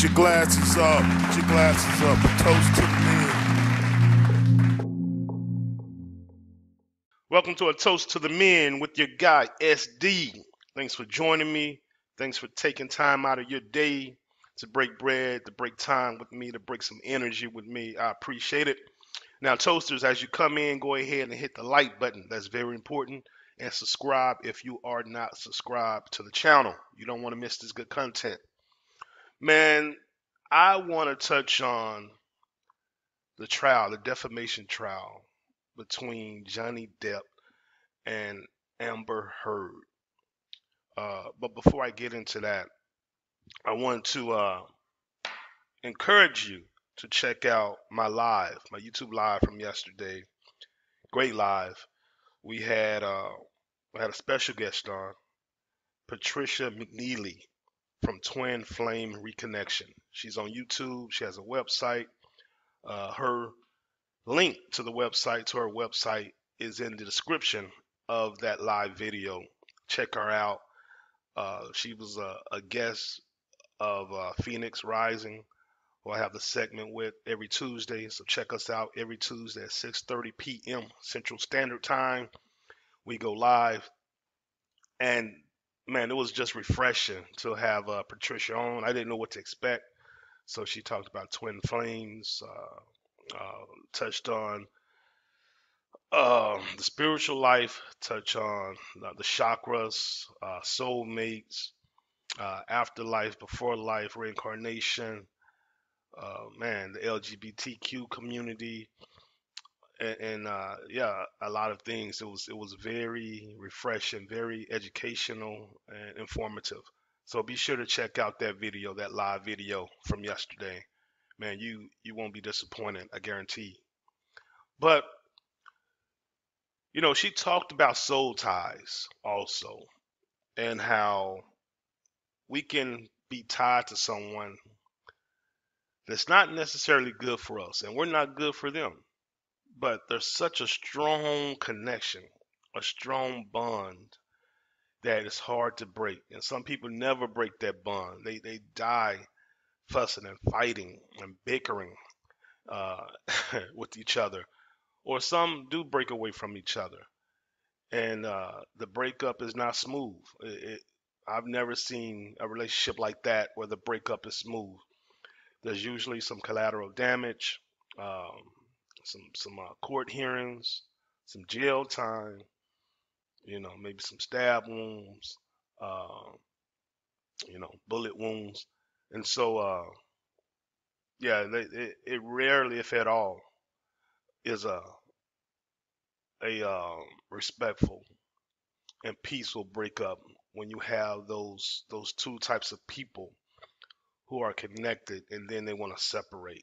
Get your glasses up. Get your glasses up. A toast to the men. Welcome to A Toast to the Men with your guy, SD. Thanks for joining me. Thanks for taking time out of your day to break bread, to break time with me, to break some energy with me. I appreciate it. Now, Toasters, as you come in, go ahead and hit the like button. That's very important. And subscribe if you are not subscribed to the channel. You don't want to miss this good content. Man, I want to touch on the trial, the defamation trial between Johnny Depp and Amber Heard. But before I get into that, I want to encourage you to check out my live, my YouTube live from yesterday. Great live. We had a special guest on, Patricia McNeely, from Twin Flame Reconnection. She's on YouTube. She has a website. Her link to the website, to her website, is in the description of that live video. Check her out. She was a guest of Phoenix Rising, who I have the segment with every Tuesday. So check us out every Tuesday at 6:30 p.m. Central Standard Time. We go live. And man, it was just refreshing to have Patricia on. I didn't know what to expect. So she talked about twin flames, touched on the spiritual life, touched on the chakras, soulmates, afterlife, before life, reincarnation, man, the LGBTQ community, and yeah, a lot of things. It was very refreshing, very educational and informative. So be sure to check out that video, that live video from yesterday. Man, you won't be disappointed, I guarantee. But you know, she talked about soul ties also, and how we can be tied to someone that's not necessarily good for us, and we're not good for them. But there's such a strong connection, a strong bond, that it's hard to break. And some people never break that bond. They die fussing and fighting and bickering with each other. Or some do break away from each other. And the breakup is not smooth. I've never seen a relationship like that where the breakup is smooth. There's usually some collateral damage. Some court hearings, some jail time, you know, maybe some stab wounds, you know, bullet wounds. And so, yeah, it rarely, if at all, is a respectful and peaceful breakup when you have those two types of people who are connected and then they want to separate.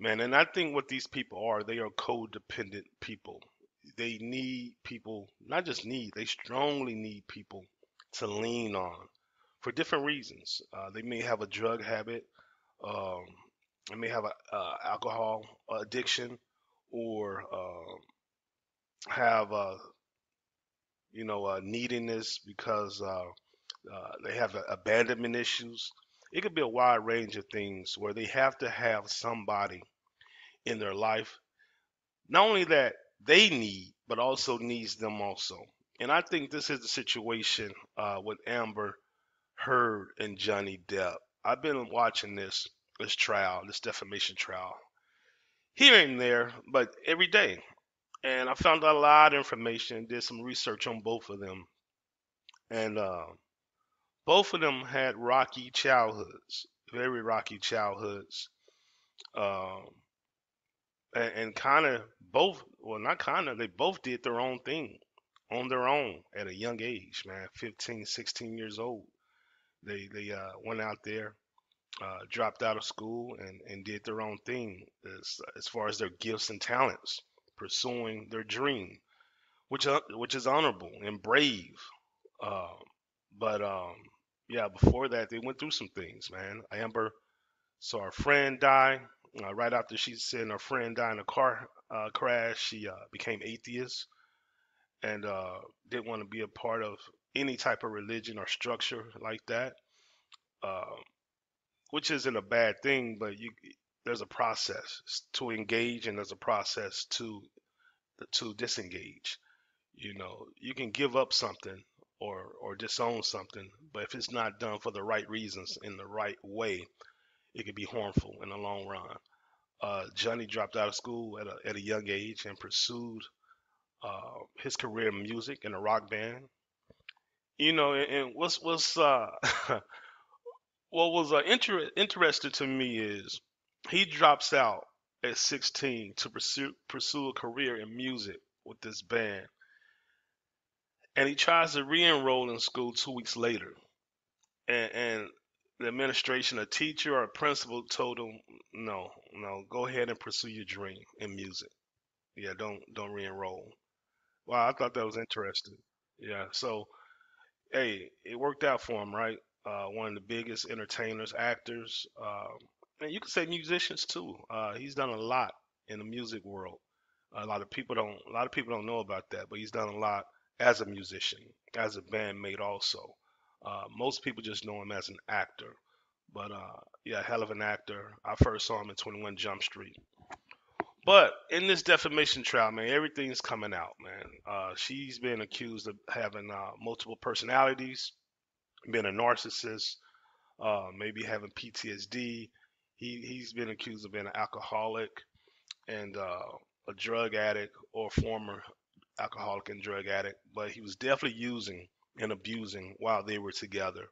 Man, and I think what these people are, they are codependent people. They need people, not just need, they strongly need people to lean on for different reasons. They may have a drug habit, they may have a alcohol addiction, or have you know, neediness because they have abandonment issues. It could be a wide range of things where they have to have somebody in their life, not only that they need, but also needs them also. And I think this is the situation with Amber Heard and Johnny Depp. I've been watching this trial, this defamation trial, here and there, but every day. And I found out a lot of information, did some research on both of them. And both of them had rocky childhoods, very rocky childhoods. And kind of both, well, not kind of, they both did their own thing on their own at a young age, man, 15, 16 years old. They went out there, dropped out of school, and did their own thing as far as their gifts and talents, pursuing their dream, which is honorable and brave. But yeah, before that, they went through some things, man. Amber saw her friend die. Right after she said her friend died in a car crash, she became atheist and didn't want to be a part of any type of religion or structure like that. which isn't a bad thing, but there's a process to engage and there's a process to disengage. You know, you can give up something or disown something, but if it's not done for the right reasons in the right way, it could be harmful in the long run. Johnny dropped out of school at a young age and pursued his career in music in a rock band. You know, and what was interesting to me is he drops out at 16 to pursue a career in music with this band. And he tries to re-enroll in school 2 weeks later. And the administration, a teacher or a principal told him, no, go ahead and pursue your dream in music. Yeah, don't re-enroll. Wow, I thought that was interesting. Yeah, so, hey, it worked out for him, right? One of the biggest entertainers, actors, and you could say musicians too. He's done a lot in the music world. A lot of people don't know about that, but he's done a lot as a musician, as a bandmate also. Most people just know him as an actor, but yeah, hell of an actor. I first saw him in 21 Jump Street. But in this defamation trial, man, everything's coming out, man. She's been accused of having multiple personalities, being a narcissist, maybe having PTSD. He's been accused of being an alcoholic and a drug addict, or former alcoholic and drug addict, but he was definitely using and abusing while they were together.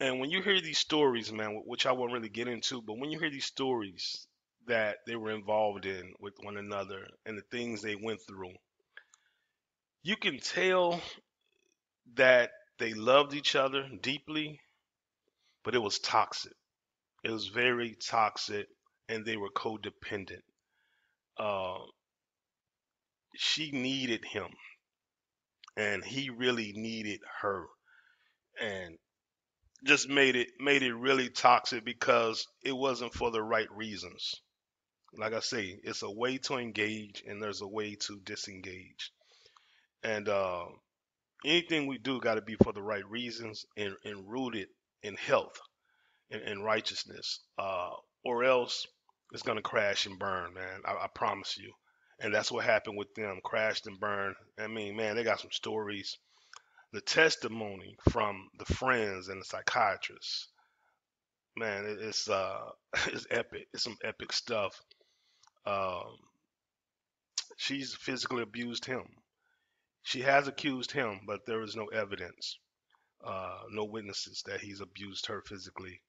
And when you hear these stories, man, which I won't really get into, but when you hear these stories that they were involved in with one another and the things they went through, you can tell that they loved each other deeply, but it was toxic. It was very toxic, and they were codependent. She needed him, and he really needed her, and just made it really toxic because it wasn't for the right reasons. Like I say, it's a way to engage, and there's a way to disengage. And anything we do got to be for the right reasons and rooted in health and righteousness, or else it's going to crash and burn, man. I promise you. And that's what happened with them, crashed and burned. I mean, man, they got some stories. The testimony from the friends and the psychiatrists, man, it's epic. It's some epic stuff. She's physically abused him. She has accused him, but there is no evidence, no witnesses that he's abused her physically.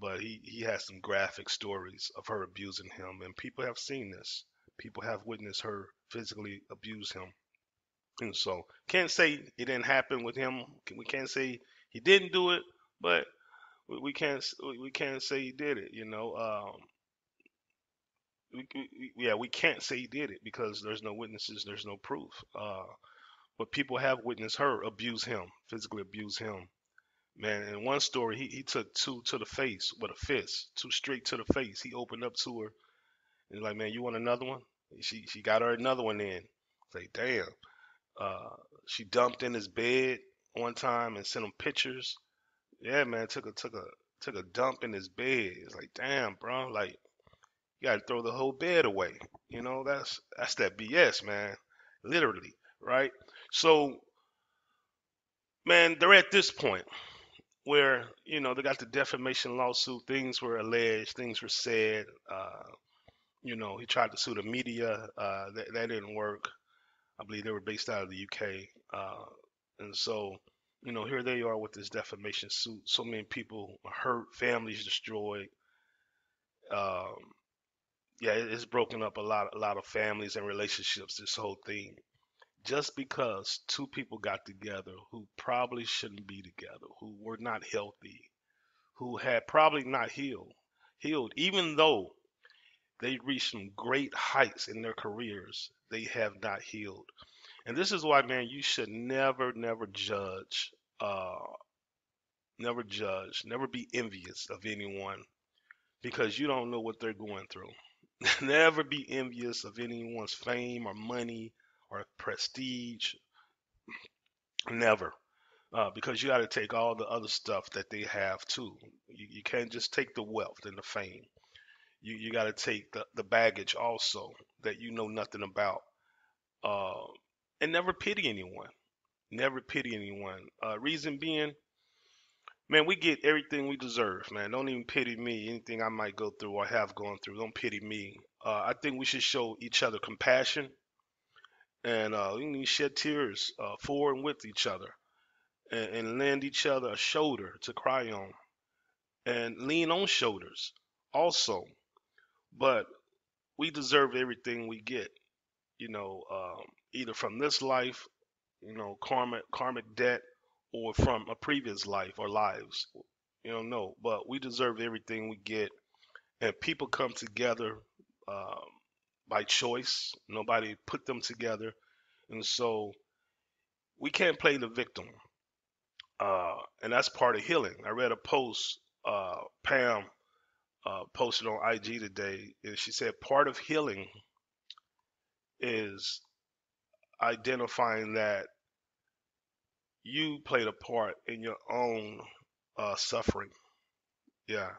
But he has some graphic stories of her abusing him, and people have seen this. People have witnessed her physically abuse him. And so, can't say it didn't happen with him. We can't say he didn't do it, but we can't say he did it, you know. We can't say he did it because there's no witnesses, there's no proof. But people have witnessed her abuse him, physically abuse him. Man, in one story, he took two to the face with a fist, two straight to the face. He opened up to her. He's like, man, you want another one? She got her another one in. It's like, damn. She dumped in his bed one time and sent him pictures. Yeah, man, took a dump in his bed. It's like, damn, bro. Like, you gotta throw the whole bed away. You know, that's that BS, man. Literally, right? So, man, they're at this point where, you know, they got the defamation lawsuit. Things were alleged. Things were said. You know, he tried to sue the media. That didn't work. I believe they were based out of the UK. And so, you know, here they are with this defamation suit. So many people hurt, families destroyed. Yeah, it's broken up a lot of families and relationships, this whole thing. Just because two people got together who probably shouldn't be together, who were not healthy, who had probably not healed, even though they reached some great heights in their careers. They have not healed. And this is why, man, you should never judge. Never judge. Never be envious of anyone because you don't know what they're going through. Never be envious of anyone's fame or money or prestige. Never. because you got to take all the other stuff that they have too. You can't just take the wealth and the fame. You got to take the baggage also that you know nothing about. And never pity anyone. Never pity anyone. Reason being, man, we get everything we deserve, man. Don't even pity me. Anything I might go through or have gone through, don't pity me. I think we should show each other compassion. And we need to shed tears for and with each other. And lend each other a shoulder to cry on. And lean on shoulders also. But we deserve everything we get. You know, either from this life, you know, karmic debt, or from a previous life or lives. You don't know, but we deserve everything we get. And people come together by choice. Nobody put them together. And so we can't play the victim. And that's part of healing. I read a post Pam posted on IG today, and she said part of healing is identifying that you played a part in your own suffering. Yeah.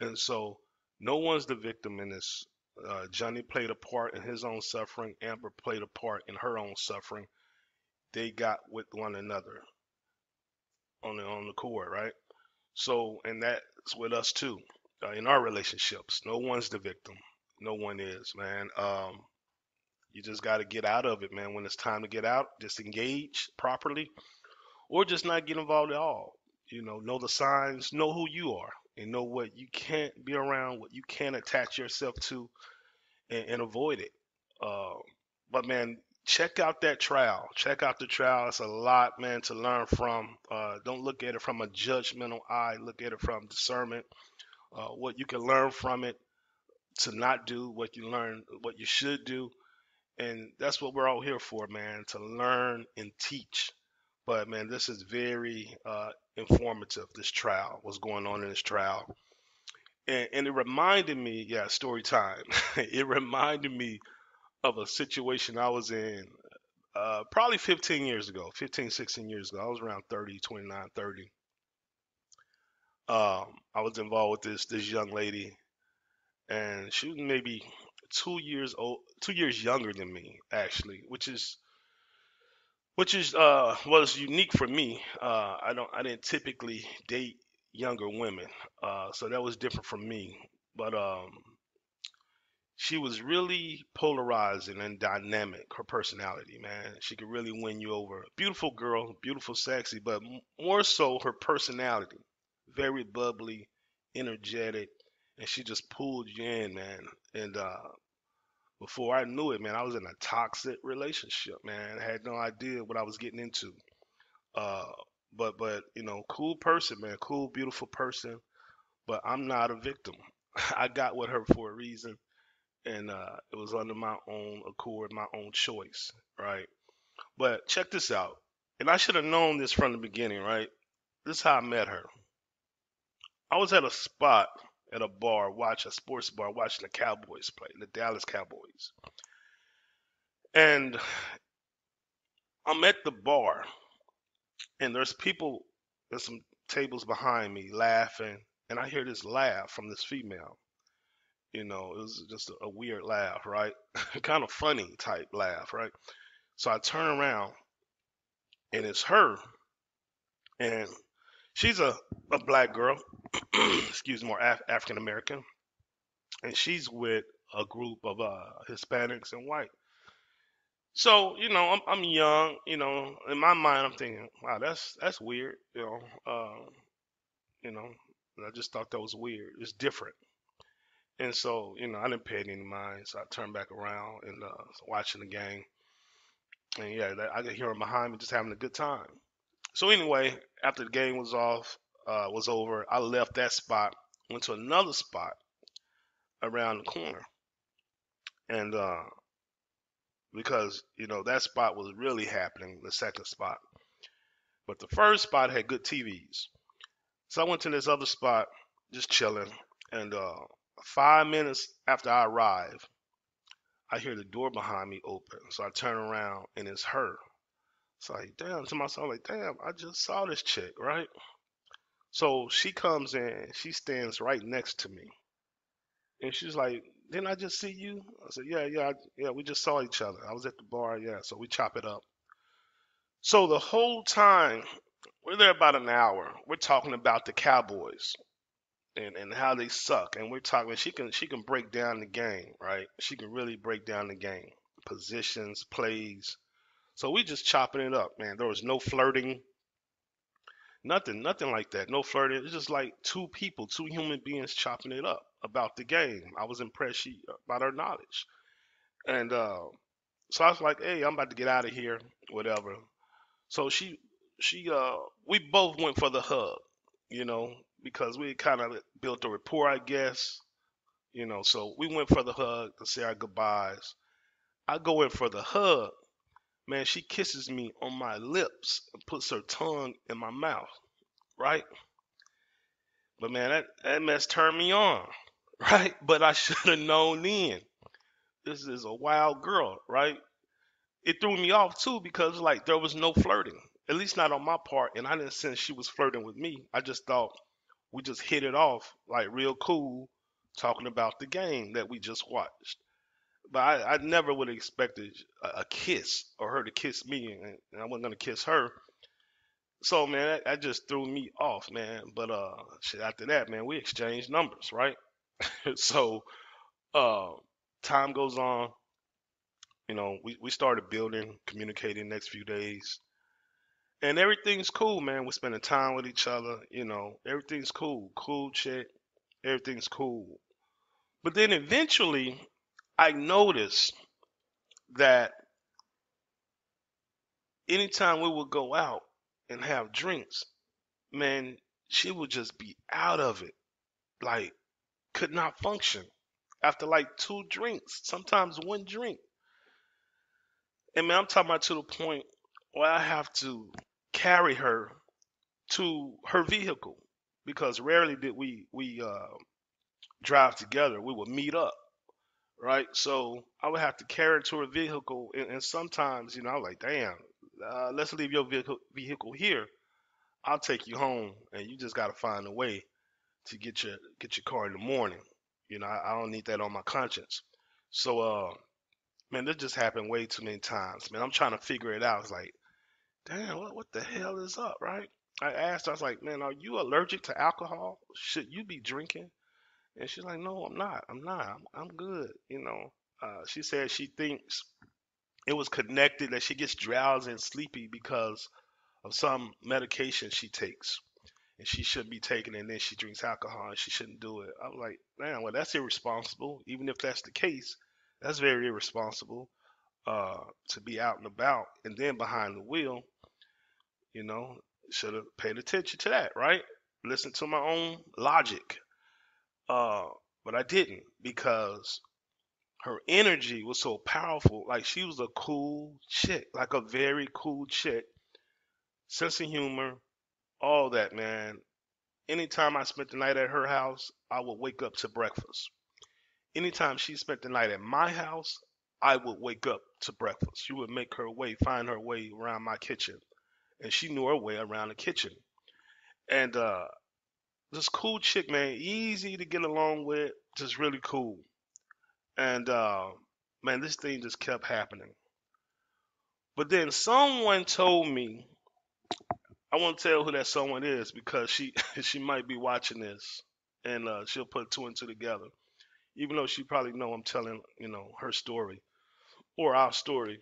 And so no one's the victim in this. Johnny played a part in his own suffering. Amber played a part in her own suffering. They got with one another on the cord, right? So, and that's with us too, in our relationships. No one's the victim. No one is, man. You just got to get out of it, man. When it's time to get out, just engage properly, or just not get involved at all. You know the signs, know who you are, and know what you can't be around, what you can't attach yourself to, and avoid it. But, man, check out that trial. Check out the trial. It's a lot, man, to learn from. Don't look at it from a judgmental eye. Look at it from discernment, what you can learn from it, to not do what you learn, what you should do. And that's what we're all here for, man, to learn and teach. But, man, this is very informative, this trial, what's going on in this trial. And it reminded me, yeah, story time. It reminded me of a situation I was in probably 15 years ago, 15, 16 years ago. I was around 30, 29, 30. I was involved with this young lady, and she was maybe 2 years younger than me, actually, which was unique for me. I didn't typically date younger women, so that was different for me. But she was really polarizing and dynamic. Her personality, man, she could really win you over. Beautiful girl, beautiful, sexy, but more so her personality. Very bubbly, energetic. And she just pulled you in, man. And before I knew it, man, I was in a toxic relationship, man. I had no idea what I was getting into. But you know, cool person, man. Cool, beautiful person. But I'm not a victim. I got with her for a reason. And it was under my own accord, my own choice, right? But check this out. And I should have known this from the beginning, right? This is how I met her. I was at a spot, at a bar, watching the Cowboys play, the Dallas Cowboys. And I'm at the bar, and there's some tables behind me laughing, and I hear this laugh from this female. You know, it was just a weird laugh, right? Kind of funny type laugh, right? So I turn around, and it's her, and she's a black girl, excuse me, more African-American, and she's with a group of Hispanics and white. So, you know, I'm young, you know, in my mind, I'm thinking, wow, that's weird, you know, and I just thought that was weird. It's different. And so, you know, I didn't pay it any mind, so I turned back around and watching the game. And, yeah, I could hear him behind me just having a good time. So anyway, after the game was over, I left that spot, went to another spot around the corner. And because, you know, that spot was really happening, the second spot. But the first spot had good TVs. So I went to this other spot, just chilling. And 5 minutes after I arrived, I hear the door behind me open. So I turn around, and it's her. It's like, damn, to myself, I'm like, damn, I just saw this chick, right? So she comes in, she stands right next to me. And she's like, didn't I just see you? I said, yeah, we just saw each other. I was at the bar, yeah, so we chop it up. So the whole time, we're there about an hour, we're talking about the Cowboys and how they suck. And we're talking, she can break down the game, right? She can really break down the game. Positions, plays. So we just chopping it up, man. There was no flirting. Nothing like that. No flirting. It's just like two people, two human beings chopping it up about the game. I was impressed by her knowledge. And so I was like, hey, I'm about to get out of here, whatever. So we both went for the hug, you know, because we kind of built a rapport, I guess, you know. So we went for the hug to say our goodbyes. I go in for the hug. Man, she kisses me on my lips and puts her tongue in my mouth, right? But man, that mess turned me on, right? But I should have known then. This is a wild girl, right? It threw me off too because like there was no flirting, at least not on my part, and I didn't sense she was flirting with me. I just thought we just hit it off like real cool, talking about the game that we just watched. But I never would have expected a kiss or her to kiss me, and I wasn't going to kiss her. So, man, that just threw me off, man. But shit, after that, man, we exchanged numbers, right? So time goes on. You know, we started building, communicating next few days. And everything's cool, man. We're spending time with each other. You know, everything's cool. Cool chick. Everything's cool. But then eventually, I noticed that anytime we would go out and have drinks, man, she would just be out of it, like could not function after like two drinks, sometimes one drink. And man, I'm talking about to the point where I have to carry her to her vehicle because rarely did we drive together. We would meet up. Right, so I would have to carry it to a vehicle, and sometimes, you know, I'm like, damn, let's leave your vehicle here. I'll take you home, and you just gotta find a way to get your car in the morning. You know, I don't need that on my conscience. So, man, this just happened way too many times. Man, I'm trying to figure it out. It's like, damn, what the hell is up, right? I asked her, I was like, man, are you allergic to alcohol? Should you be drinking? And she's like, no, I'm not. I'm good. You know, she said she thinks it was connected that she gets drowsy and sleepy because of some medication she takes. And she shouldn't be taking it, and then she drinks alcohol, and she shouldn't do it. I was like, man, well, that's irresponsible. Even if that's the case, that's very irresponsible to be out and about and then behind the wheel. You know, should have paid attention to that, right? Listen to my own logic. But I didn't because her energy was so powerful. Like she was a cool chick, like a very cool chick, sense of humor, all that, man. Anytime I spent the night at her house, I would wake up to breakfast. Anytime she spent the night at my house, I would wake up to breakfast. She would make her way, find her way around my kitchen, and she knew her way around the kitchen. And, this cool chick, man, easy to get along with, just really cool. And, man, this thing just kept happening. But then someone told me, I won't tell who that someone is because she might be watching this, and she'll put two and two together, even though she probably know I'm telling, you know, her story or our story.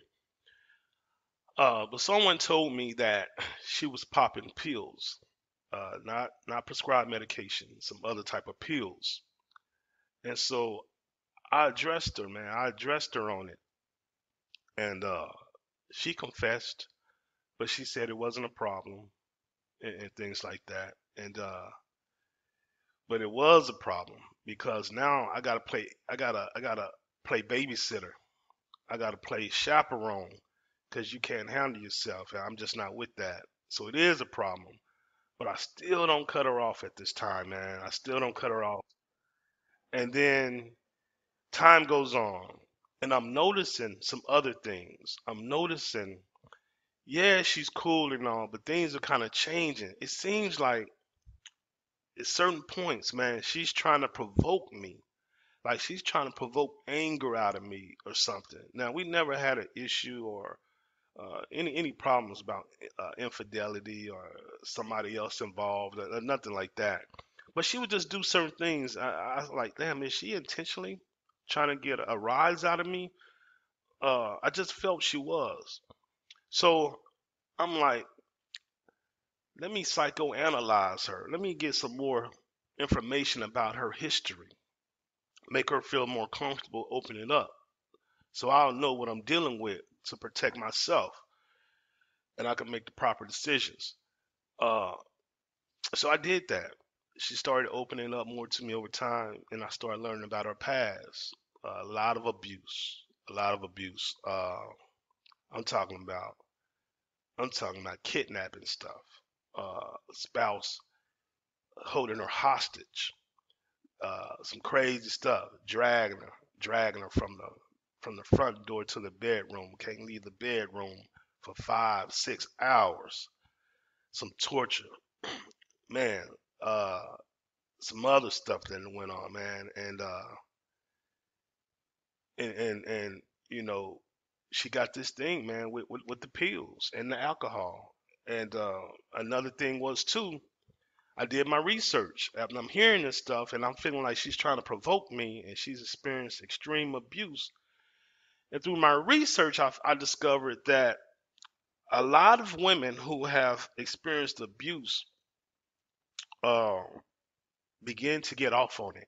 But someone told me that she was popping pills. Not prescribed medication, some other type of pills. And so I addressed her, man. I addressed her on it. And she confessed, but she said it wasn't a problem and things like that. And but it was a problem because now I gotta play babysitter. I gotta play chaperone because you can't handle yourself. And I'm just not with that. So it is a problem. But I still don't cut her off at this time, man. I still don't cut her off. And then time goes on. And I'm noticing some other things. I'm noticing, yeah, she's cool and all, but things are kind of changing. It seems like at certain points, man, she's trying to provoke me. Like, she's trying to provoke anger out of me or something. Now, we never had an issue or any problems about infidelity or somebody else involved or nothing like that. But she would just do certain things. I was like, damn, is she intentionally trying to get a rise out of me? I just felt she was. So I'm like, let me psychoanalyze her. Let me get some more information about her history. Make her feel more comfortable opening up, so I'll know what I'm dealing with to protect myself, and I can make the proper decisions. So I did that. She started opening up more to me over time, and I started learning about her past. A lot of abuse. I'm talking about kidnapping stuff. Spouse holding her hostage. Some crazy stuff, dragging her from the front door to the bedroom. Can't leave the bedroom for 5-6 hours. Some torture, man. Some other stuff that went on, man. And you know, she got this thing, man, with the pills and the alcohol. And another thing was too, I did my research. After I'm hearing this stuff and I'm feeling like she's trying to provoke me and she's experienced extreme abuse. And through my research, I discovered that a lot of women who have experienced abuse begin to get off on it.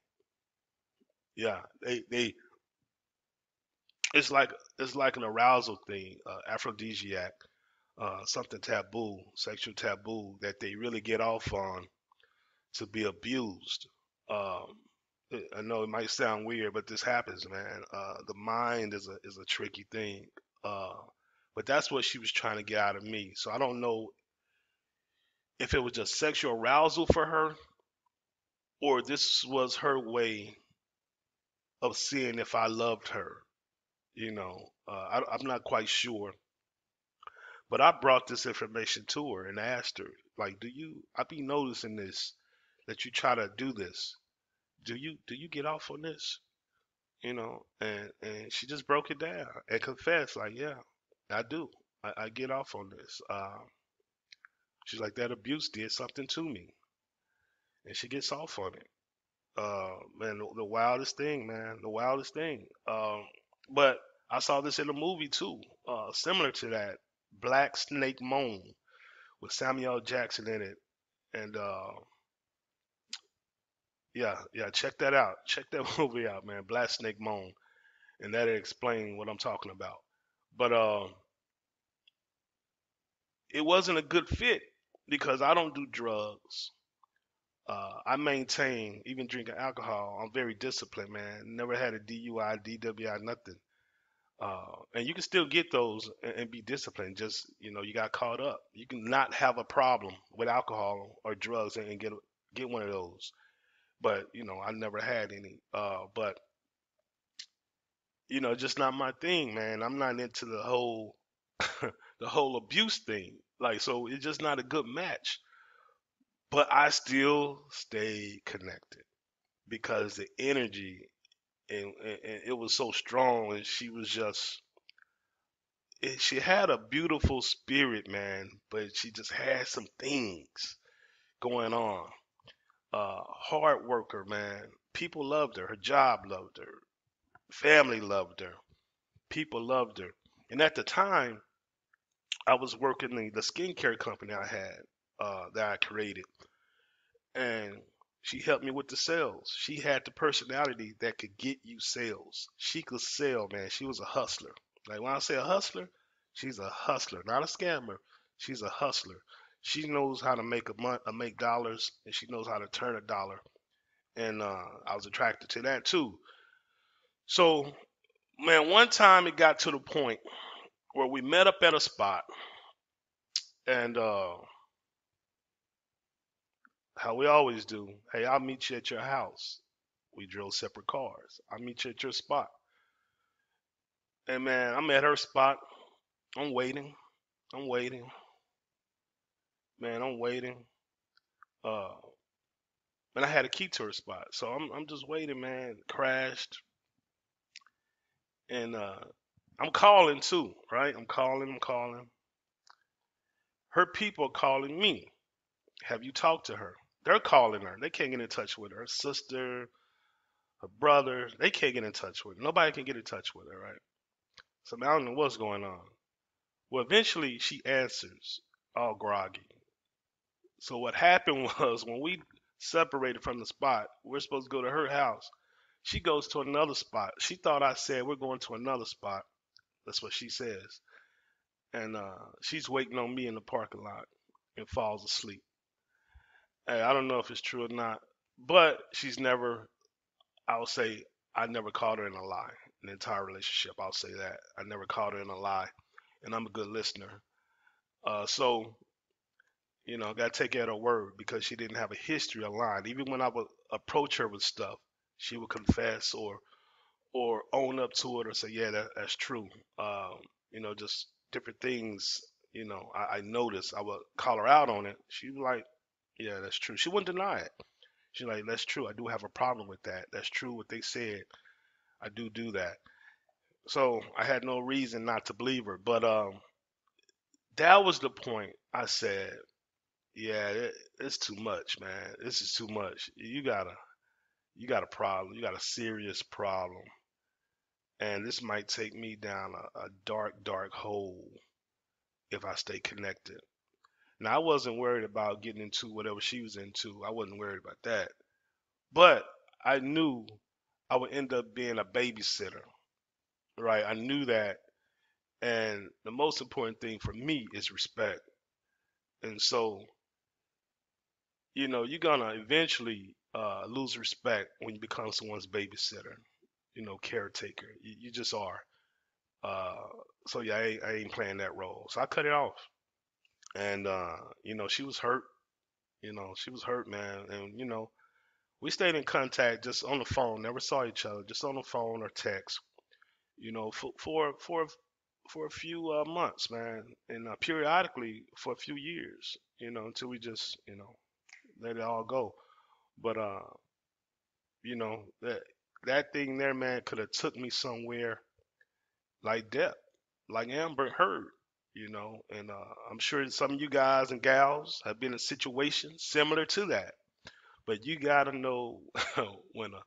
Yeah, they it's like an arousal thing, aphrodisiac, something taboo, sexual taboo that they really get off on. To be abused. I know it might sound weird, but this happens, man. The mind is a tricky thing. But that's what she was trying to get out of me. So I don't know if it was just sexual arousal for her, or this was her way of seeing if I loved her. You know, I'm not quite sure. But I brought this information to her and asked her, like, I be noticing this, that you try to do this. Do you get off on this? You know, and she just broke it down and confessed, like, yeah, I do. I get off on this. She's like, that abuse did something to me. And she gets off on it. Man, the wildest thing, man. The wildest thing. But I saw this in a movie, too, similar to that, Black Snake Moan, with Samuel Jackson in it. And, yeah, check that out. Check that movie out, man. Black Snake Moan. And that'll explain what I'm talking about. But it wasn't a good fit because I don't do drugs. I maintain, even drinking alcohol, I'm very disciplined, man. Never had a DUI, DWI, nothing. And you can still get those and be disciplined. Just, you know, you got caught up. You can not have a problem with alcohol or drugs and get one of those. But, you know, I never had any. But, you know, just not my thing, man. I'm not into the whole the whole abuse thing. Like, so it's just not a good match. But I still stay connected because the energy and it was so strong, and she was just, she had a beautiful spirit, man, but she just had some things going on. Hard worker, man. People loved her. Her job loved her. Family loved her. People loved her. And at the time, I was working the skincare company I had that I created, and she helped me with the sales. She had the personality that could get you sales. She could sell, man. She was a hustler. Like, when I say a hustler, she's a hustler, not a scammer. She's a hustler. She knows how to make dollars, and she knows how to turn a dollar. And I was attracted to that too. So, man, one time it got to the point where we met up at a spot, and how we always do, hey, I'll meet you at your house. We drove separate cars. I'll meet you at your spot. And man, I'm at her spot. I'm waiting. I'm waiting. Man, I'm waiting. And I had a key to her spot. So I'm just waiting, man. Crashed. And I'm calling too, right? I'm calling. Her people are calling me. Have you talked to her? They're calling her. They can't get in touch with her. Her sister, her brother, they can't get in touch with her. Nobody can get in touch with her, right? So I don't know what's going on. Well, eventually she answers, all groggy. So what happened was, when we separated from the spot, we're supposed to go to her house. She goes to another spot. She thought I said we're going to another spot. That's what she says. And she's waiting on me in the parking lot and falls asleep. Hey, I don't know if it's true or not, but she's never, I would say, I never caught her in a lie. An entire relationship, I'll say that. I never caught her in a lie, and I'm a good listener. So, you know, I got to take her at her word, because she didn't have a history of lying. Even when I would approach her with stuff, she would confess or own up to it or say, yeah, that's true. You know, just different things, you know, I noticed. I would call her out on it. She was like, yeah, that's true. She wouldn't deny it. She's like, that's true. I do have a problem with that. That's true what they said. I do that. So I had no reason not to believe her. But that was the point I said, yeah, it's too much, man. This is too much. You got a problem. You got a serious problem. And this might take me down a dark, dark hole if I stay connected. Now, I wasn't worried about getting into whatever she was into. I wasn't worried about that. But I knew I would end up being a babysitter, right? I knew that. And the most important thing for me is respect. And so, you know, you're going to eventually lose respect when you become someone's babysitter, you know, caretaker. You just are. So, yeah, I ain't playing that role. So I cut it off. And, you know, she was hurt. You know, she was hurt, man. And, you know, we stayed in contact just on the phone. Never saw each other, just on the phone or text, you know, for a few months, man. And periodically for a few years, you know, until we just, you know, let it all go. But, you know, that thing there, man, could have took me somewhere like Depp, like Amber Heard, you know. And I'm sure some of you guys and gals have been in situations similar to that. But you gotta know when to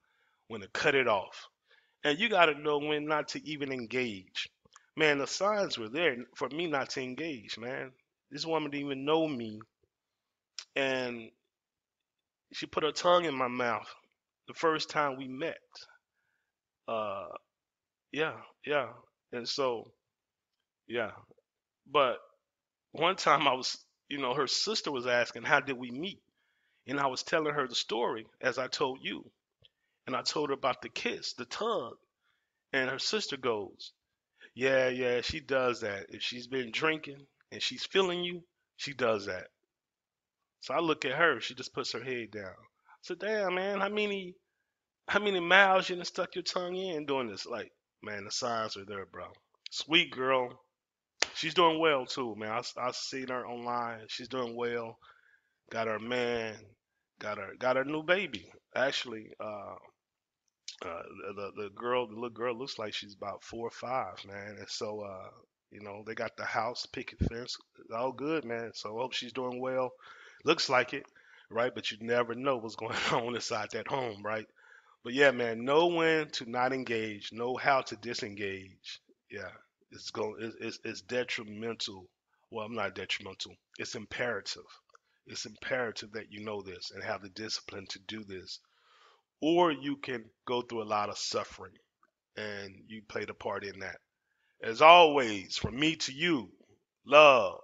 cut it off, and you gotta know when not to even engage. Man, the signs were there for me not to engage. Man, this woman didn't even know me, and she put her tongue in my mouth the first time we met. And so, yeah. But one time I was, you know, her sister was asking, "How did we meet?" And I was telling her the story, as I told you. And I told her about the kiss, the tongue. And her sister goes, yeah, she does that. If she's been drinking and she's feeling you, she does that. So I look at her. She just puts her head down. I said, damn, man, how many miles you done stuck your tongue in doing this? Like, man, the signs are there, bro. Sweet girl. She's doing well, too, man. I've seen her online. She's doing well. Got her man, got her new baby. Actually, the little girl looks like she's about 4 or 5, man. And so, you know, they got the house, picket fence, all good, man. So I hope she's doing well. Looks like it, right? But you never know what's going on inside that home, right? But yeah, man, know when to not engage, know how to disengage. Yeah, it's detrimental. Well, I'm not detrimental. It's imperative. It's imperative that you know this and have the discipline to do this, or you can go through a lot of suffering, and you played a part in that. As always, from me to you, love,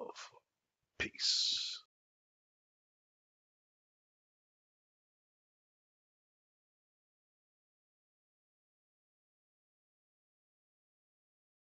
peace.